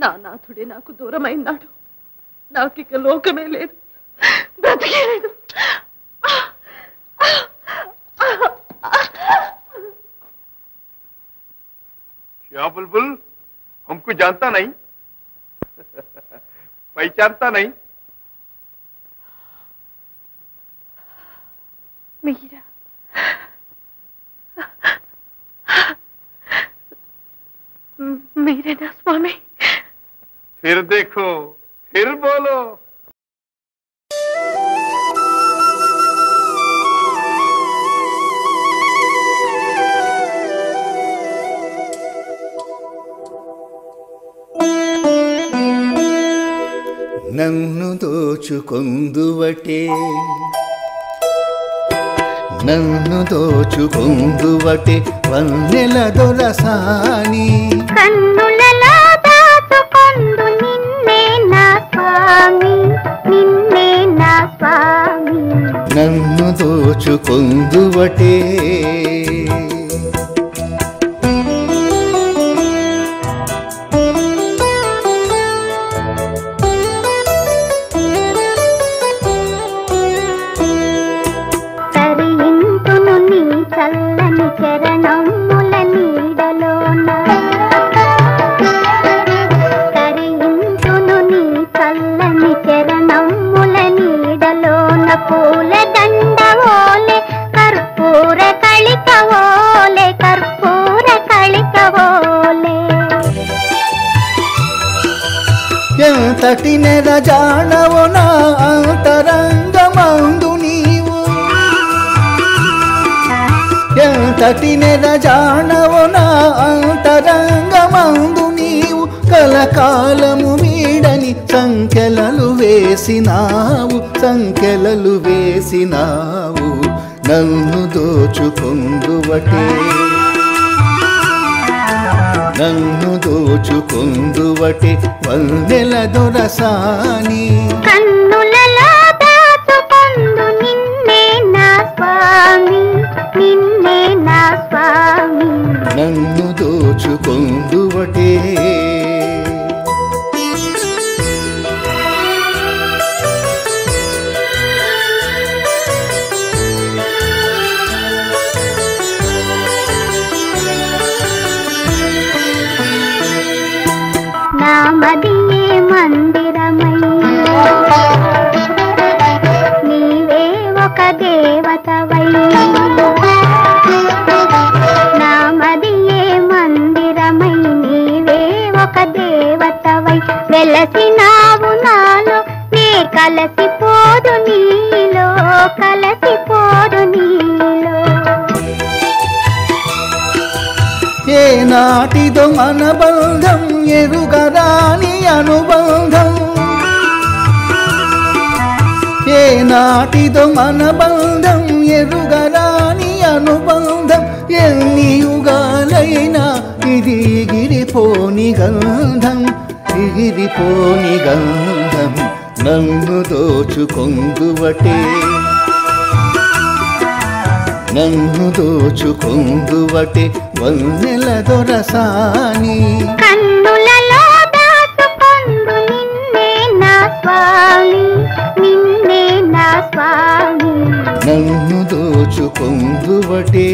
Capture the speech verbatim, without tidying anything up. ना नाथुडे नाकु दूरमैनाडु नाकिक लोकमे लेदु ब्रतिके लेदु श्या बुलबुल हमको जानता नहीं पहचानता नहीं। मीरा मेरे ना स्वामी। फिर देखो फिर बोलो। नन्नु दोचुकोंदुवटे नन्नु दोचुकोंदुवटे वन्नेल दोरसानी कन्नुलला दाचुकोंदु निन्ने ना स्वामी निन्ने ना स्वामी नन्नु दोचुकोंदुवटे तटी नेर जानवो ना अंतरंगमंदु नीवु तटी नेर जानवो ना अंतरंगमंदु नीवु कलकालमु मीडनी संकेललु वेसिनावु संकेललु वेसिनावु नन्नु दोचुकोंदुवटे नन्नु दोचुकोंदुवटे वन्नेल दोरसानी कन्नुलला दाचुकोंदु निन्ने ना स्वामी निन्ने ना स्वामी नन्नु दोचुकोंदुवटे मदिये मंदिरमयी नीवे ओक देवतवै ना मदिये मंदिरमयी नीवे ओक देवतवै वेलसिनावु नालो नी कलसिपोदु नीलो कलसिपोदु नीलो ये नाटिदो मन बंधम ఎరుగరాని అనుబంధం ఏ నాటిదో మన బంధం ఎరుగరాని అనుబంధం ఎన్ని యుగాలైనా ఇది గిరిపోని గంధం గిరిపోని గంధం నన్ను దోచుకొందువటే नन्नु दोचुकोंदुवटे वन्नेल दोरसानी कन्नुलला दाचुकोंदु निन्ने ना स्वामी निन्ने ना स्वामी नन्नु दोचुकोंदुवटे।